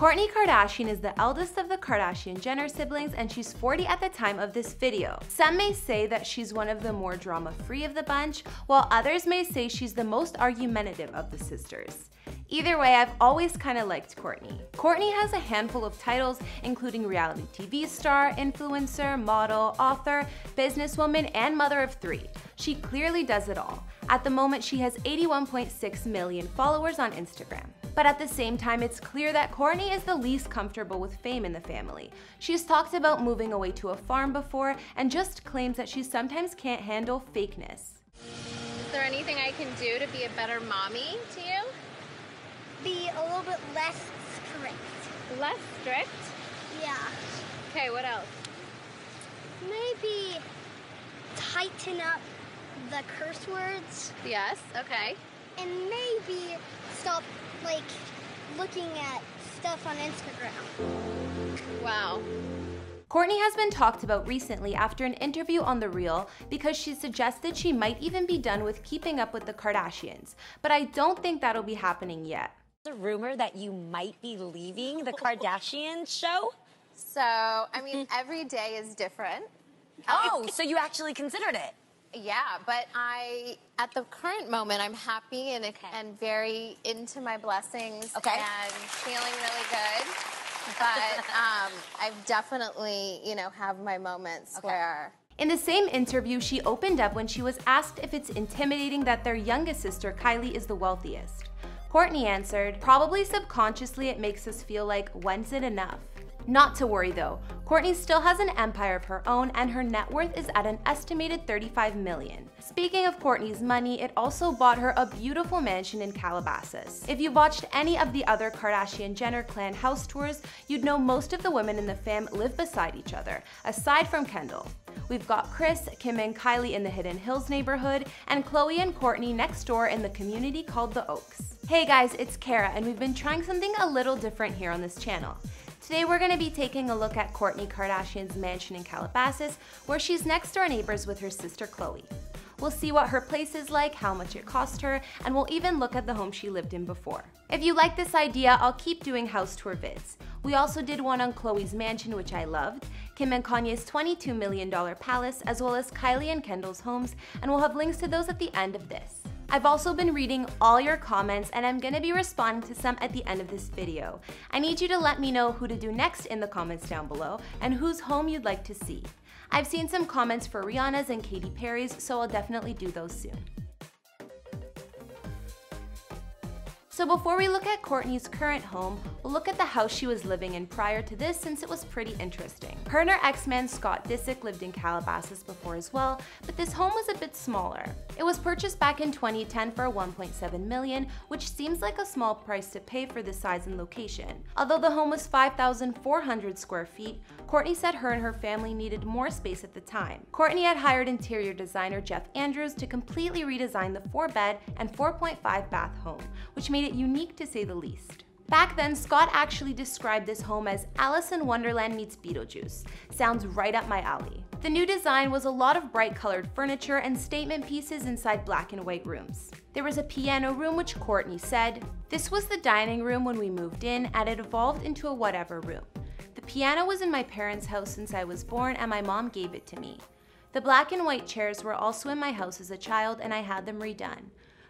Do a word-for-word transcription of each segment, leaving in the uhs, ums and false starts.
Kourtney Kardashian is the eldest of the Kardashian-Jenner siblings, and she's forty at the time of this video. Some may say that she's one of the more drama-free of the bunch, while others may say she's the most argumentative of the sisters. Either way, I've always kind of liked Kourtney. Kourtney has a handful of titles, including reality T V star, influencer, model, author, businesswoman, and mother of three. She clearly does it all. At the moment, she has eighty-one point six million followers on Instagram. But at the same time, it's clear that Kourtney is the least comfortable with fame in the family. She's talked about moving away to a farm before and just claims that she sometimes can't handle fakeness. Is there anything I can do to be a better mommy to you? Be a little bit less strict. Less strict? Yeah. Okay, what else? Maybe tighten up the curse words. Yes, okay. And maybe stop, like, looking at stuff on Instagram. Wow. Kourtney has been talked about recently after an interview on The Real because she suggested she might even be done with Keeping Up with the Kardashians, but I don't think that'll be happening yet. There's a rumor that you might be leaving the Kardashian show? So, I mean, every day is different. Oh, so you actually considered it? Yeah, but I, at the current moment, I'm happy and, okay. and very into my blessings okay. and feeling really good. But um, I've definitely, you know, have my moments okay. where... In the same interview, she opened up when she was asked if it's intimidating that their youngest sister, Kylie, is the wealthiest. Kourtney answered, "Probably subconsciously it makes us feel like, when's it enough?" Not to worry though, Kourtney still has an empire of her own and her net worth is at an estimated thirty-five million dollars. Speaking of Kourtney's money, it also bought her a beautiful mansion in Calabasas. If you've watched any of the other Kardashian-Jenner clan house tours, you'd know most of the women in the fam live beside each other, aside from Kendall. We've got Kris, Kim and Kylie in the Hidden Hills neighborhood, and Khloe and Kourtney next door in the community called The Oaks. Hey guys, it's Kara, and we've been trying something a little different here on this channel. Today we're going to be taking a look at Kourtney Kardashian's mansion in Calabasas, where she's next door neighbors with her sister Khloe. We'll see what her place is like, how much it cost her, and we'll even look at the home she lived in before. If you like this idea, I'll keep doing house tour vids. We also did one on Khloe's mansion, which I loved, Kim and Kanye's twenty-two million dollar palace, as well as Kylie and Kendall's homes, and we'll have links to those at the end of this. I've also been reading all your comments, and I'm gonna be responding to some at the end of this video. I need you to let me know who to do next in the comments down below, and whose home you'd like to see. I've seen some comments for Rihanna's and Katy Perry's, so I'll definitely do those soon. So before we look at Kourtney's current home, we'll look at the house she was living in prior to this, since it was pretty interesting. Her and her ex-man Scott Disick lived in Calabasas before as well, but this home was a bit smaller. It was purchased back in twenty ten for one point seven million dollars, which seems like a small price to pay for the size and location. Although the home was five thousand four hundred square feet, Kourtney said her and her family needed more space at the time. Kourtney had hired interior designer Jeff Andrews to completely redesign the four-bed and four point five bath home, which made it unique to say the least. Back then, Scott actually described this home as Alice in Wonderland meets Beetlejuice. Sounds right up my alley. The new design was a lot of bright colored furniture and statement pieces inside black and white rooms. There was a piano room, which Kourtney said, "This was the dining room when we moved in, and it evolved into a whatever room. The piano was in my parents' house since I was born, and my mom gave it to me. The black and white chairs were also in my house as a child, and I had them redone.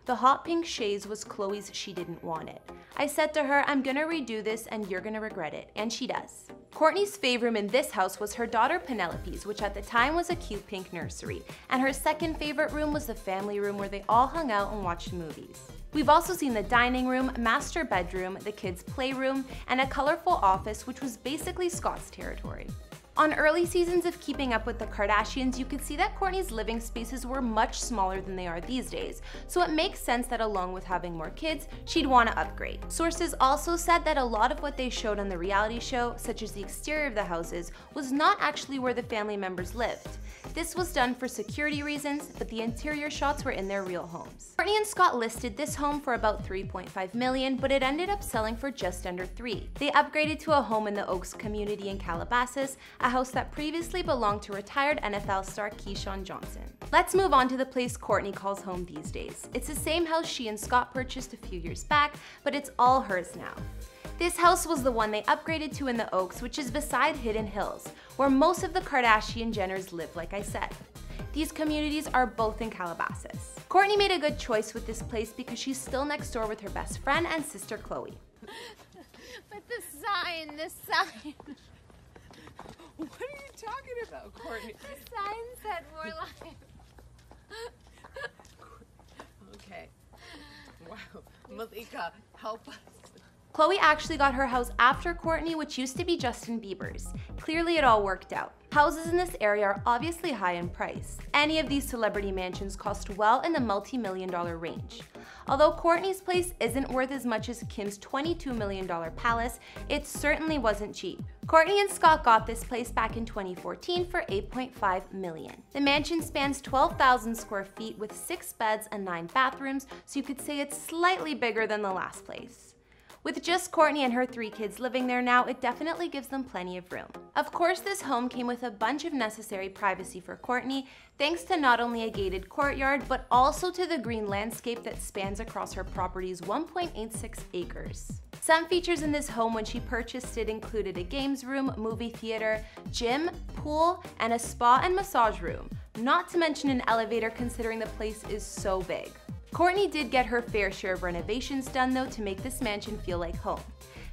The hot pink chaise was Khloe's, she didn't want it. I said to her, I'm gonna redo this and you're gonna regret it, and she does." Kourtney's fave room in this house was her daughter Penelope's, which at the time was a cute pink nursery, and her second favorite room was the family room where they all hung out and watched movies. We've also seen the dining room, master bedroom, the kids' playroom, and a colorful office, which was basically Scott's territory. On early seasons of Keeping Up with the Kardashians, you could see that Kourtney's living spaces were much smaller than they are these days, so it makes sense that along with having more kids, she'd want to upgrade. Sources also said that a lot of what they showed on the reality show, such as the exterior of the houses, was not actually where the family members lived. This was done for security reasons, but the interior shots were in their real homes. Kourtney and Scott listed this home for about three point five million dollars, but it ended up selling for just under three. They upgraded to a home in the Oaks community in Calabasas, a house that previously belonged to retired N F L star Keyshawn Johnson. Let's move on to the place Kourtney calls home these days. It's the same house she and Scott purchased a few years back, but it's all hers now. This house was the one they upgraded to in the Oaks, which is beside Hidden Hills, where most of the Kardashian-Jenners live, like I said. These communities are both in Calabasas. Kourtney made a good choice with this place because she's still next door with her best friend and sister Khloe. But the sign, the sign. What are you talking about, Kourtney? The sign said more life. Okay. Wow. Malika, help us. Khloe actually got her house after Kourtney, which used to be Justin Bieber's. Clearly it all worked out. Houses in this area are obviously high in price. Any of these celebrity mansions cost well in the multi-million dollar range. Although Kourtney's place isn't worth as much as Kim's twenty-two million dollar palace, it certainly wasn't cheap. Kourtney and Scott got this place back in twenty fourteen for eight point five million dollars. The mansion spans twelve thousand square feet with six beds and nine bathrooms, so you could say it's slightly bigger than the last place. With just Kourtney and her three kids living there now, it definitely gives them plenty of room. Of course, this home came with a bunch of necessary privacy for Kourtney, thanks to not only a gated courtyard, but also to the green landscape that spans across her property's one point eight six acres. Some features in this home when she purchased it included a games room, movie theater, gym, pool, and a spa and massage room, not to mention an elevator considering the place is so big. Kourtney did get her fair share of renovations done though to make this mansion feel like home.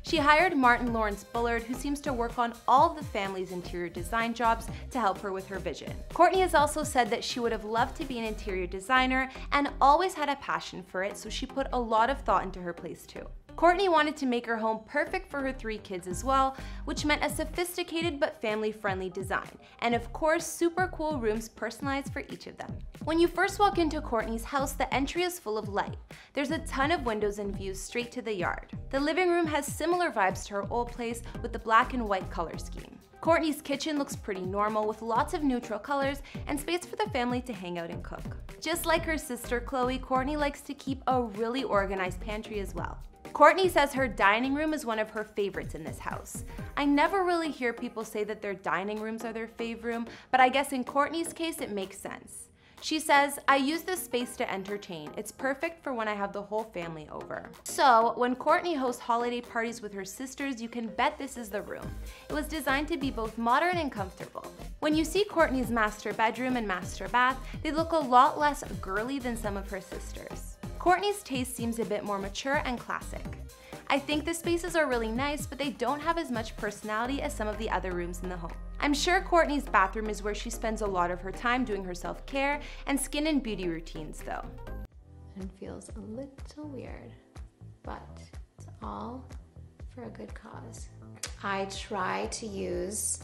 She hired Martyn Lawrence Bullard, who seems to work on all of the family's interior design jobs, to help her with her vision. Kourtney has also said that she would have loved to be an interior designer and always had a passion for it, so she put a lot of thought into her place too. Kourtney wanted to make her home perfect for her three kids as well, which meant a sophisticated but family-friendly design, and of course, super cool rooms personalized for each of them. When you first walk into Kourtney's house, the entry is full of light. There's a ton of windows and views straight to the yard. The living room has similar vibes to her old place with the black and white color scheme. Kourtney's kitchen looks pretty normal with lots of neutral colors and space for the family to hang out and cook. Just like her sister Khloe, Kourtney likes to keep a really organized pantry as well. Kourtney says her dining room is one of her favorites in this house. I never really hear people say that their dining rooms are their fave room, but I guess in Kourtney's case it makes sense. She says, "I use this space to entertain. It's perfect for when I have the whole family over." So when Kourtney hosts holiday parties with her sisters, you can bet this is the room. It was designed to be both modern and comfortable. When you see Kourtney's master bedroom and master bath, they look a lot less girly than some of her sisters. Kourtney's taste seems a bit more mature and classic. I think the spaces are really nice, but they don't have as much personality as some of the other rooms in the home. I'm sure Kourtney's bathroom is where she spends a lot of her time doing her self-care and skin and beauty routines though. And feels a little weird, but it's all for a good cause. I try to use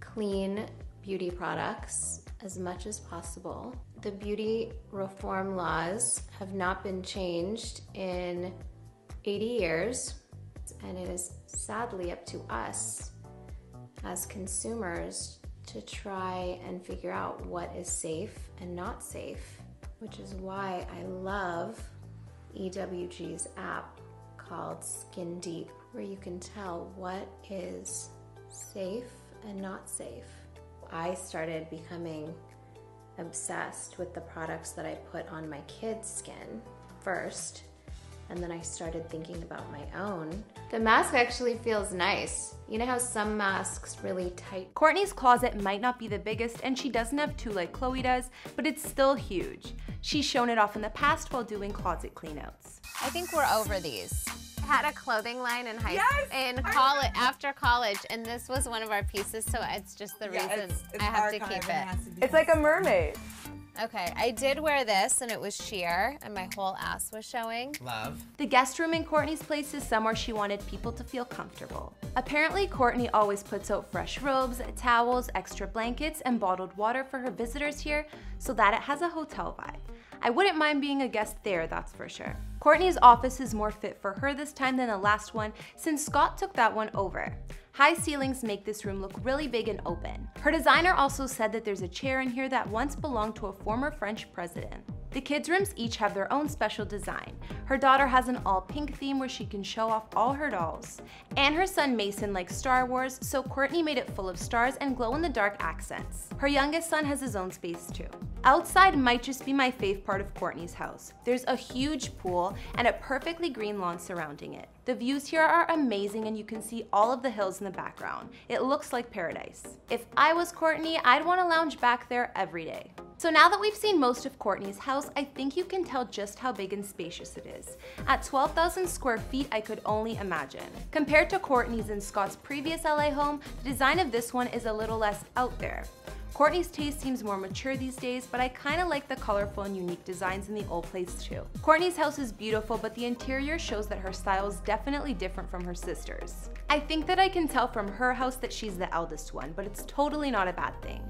clean beauty products as much as possible. The beauty reform laws have not been changed in eighty years, and it is sadly up to us as consumers to try and figure out what is safe and not safe, which is why I love E W G's app called Skin Deep, where you can tell what is safe and not safe. I started becoming obsessed with the products that I put on my kids' skin first, and then I started thinking about my own. The mask actually feels nice. You know how some masks really tight? Kourtney's closet might not be the biggest, and she doesn't have two like Khloe does, but it's still huge. She's shown it off in the past while doing closet cleanouts. I think we're over these. Had a clothing line in high yes, in college after college, and this was one of our pieces, so it's just the yeah, reason it's, it's I have to keep it. To it's like a mermaid. Okay, I did wear this and it was sheer and my whole ass was showing. Love. The guest room in Kourtney's place is somewhere she wanted people to feel comfortable. Apparently, Kourtney always puts out fresh robes, towels, extra blankets, and bottled water for her visitors here so that it has a hotel vibe. I wouldn't mind being a guest there, that's for sure. Kourtney's office is more fit for her this time than the last one since Scott took that one over. High ceilings make this room look really big and open. Her designer also said that there's a chair in here that once belonged to a former French president. The kids' rooms each have their own special design. Her daughter has an all-pink theme where she can show off all her dolls. And her son Mason likes Star Wars, so Kourtney made it full of stars and glow-in-the-dark accents. Her youngest son has his own space too. Outside might just be my fave part of Kourtney's house. There's a huge pool and a perfectly green lawn surrounding it. The views here are amazing and you can see all of the hills in the background. It looks like paradise. If I was Kourtney, I'd want to lounge back there every day. So now that we've seen most of Kourtney's house, I think you can tell just how big and spacious it is. At twelve thousand square feet, I could only imagine. Compared to Kourtney's and Scott's previous L A home, the design of this one is a little less out there. Kourtney's taste seems more mature these days, but I kinda like the colorful and unique designs in the old place too. Kourtney's house is beautiful, but the interior shows that her style is definitely different from her sister's. I think that I can tell from her house that she's the eldest one, but it's totally not a bad thing.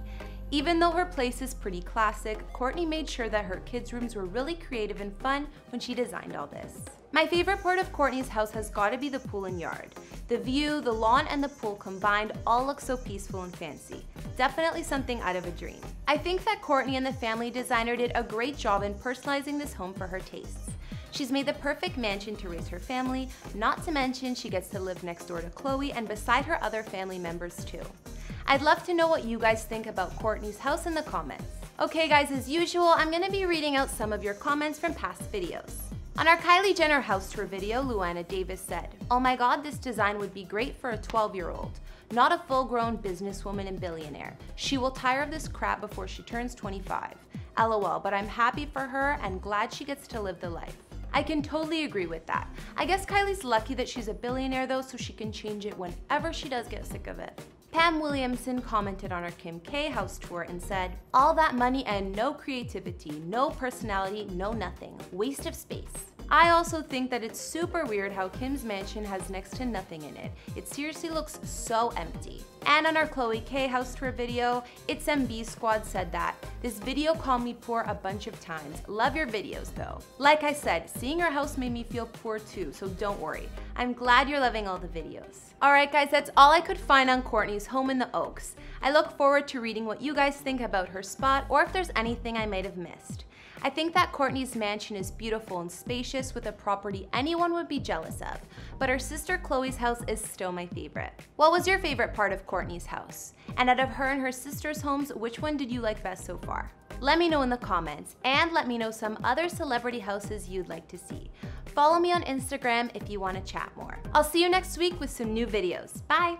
Even though her place is pretty classic, Kourtney made sure that her kids' rooms were really creative and fun when she designed all this. My favorite part of Kourtney's house has got to be the pool and yard. The view, the lawn, and the pool combined all look so peaceful and fancy. Definitely something out of a dream. I think that Kourtney and the family designer did a great job in personalizing this home for her tastes. She's made the perfect mansion to raise her family, not to mention she gets to live next door to Khloe and beside her other family members too. I'd love to know what you guys think about Kourtney's house in the comments. Okay guys, as usual, I'm gonna be reading out some of your comments from past videos. On our Kylie Jenner house tour video, Luana Davis said, "Oh my god, this design would be great for a twelve year old, not a full-grown businesswoman and billionaire. She will tire of this crap before she turns twenty-five. L O L, but I'm happy for her and glad she gets to live the life." I can totally agree with that. I guess Kylie's lucky that she's a billionaire though, so she can change it whenever she does get sick of it. Pam Williamson commented on our Kim K house tour and said, "All that money and no creativity, no personality, no nothing. Waste of space." I also think that it's super weird how Kim's mansion has next to nothing in it. It seriously looks so empty. And on our Khloe K house tour video, It's M B Squad said that, "This video called me poor a bunch of times. Love your videos though. Like I said, seeing your house made me feel poor too, so don't worry. I'm glad you're loving all the videos." Alright guys, that's all I could find on Kourtney's home in the Oaks. I look forward to reading what you guys think about her spot or if there's anything I might have missed. I think that Kourtney's mansion is beautiful and spacious with a property anyone would be jealous of, but her sister Khloe's house is still my favorite. What was your favorite part of Kourtney's house? And out of her and her sister's homes, which one did you like best so far? Let me know in the comments, and let me know some other celebrity houses you'd like to see. Follow me on Instagram if you want to chat more. I'll see you next week with some new videos. Bye!